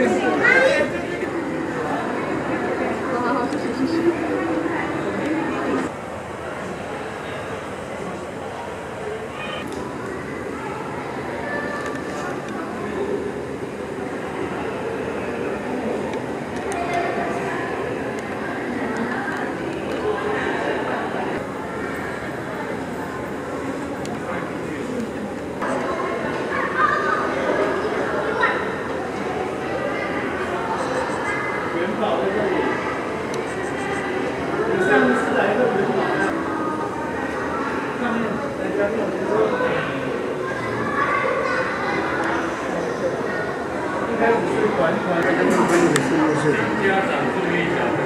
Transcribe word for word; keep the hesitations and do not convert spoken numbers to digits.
应该不是管管，应该是家长注意一下。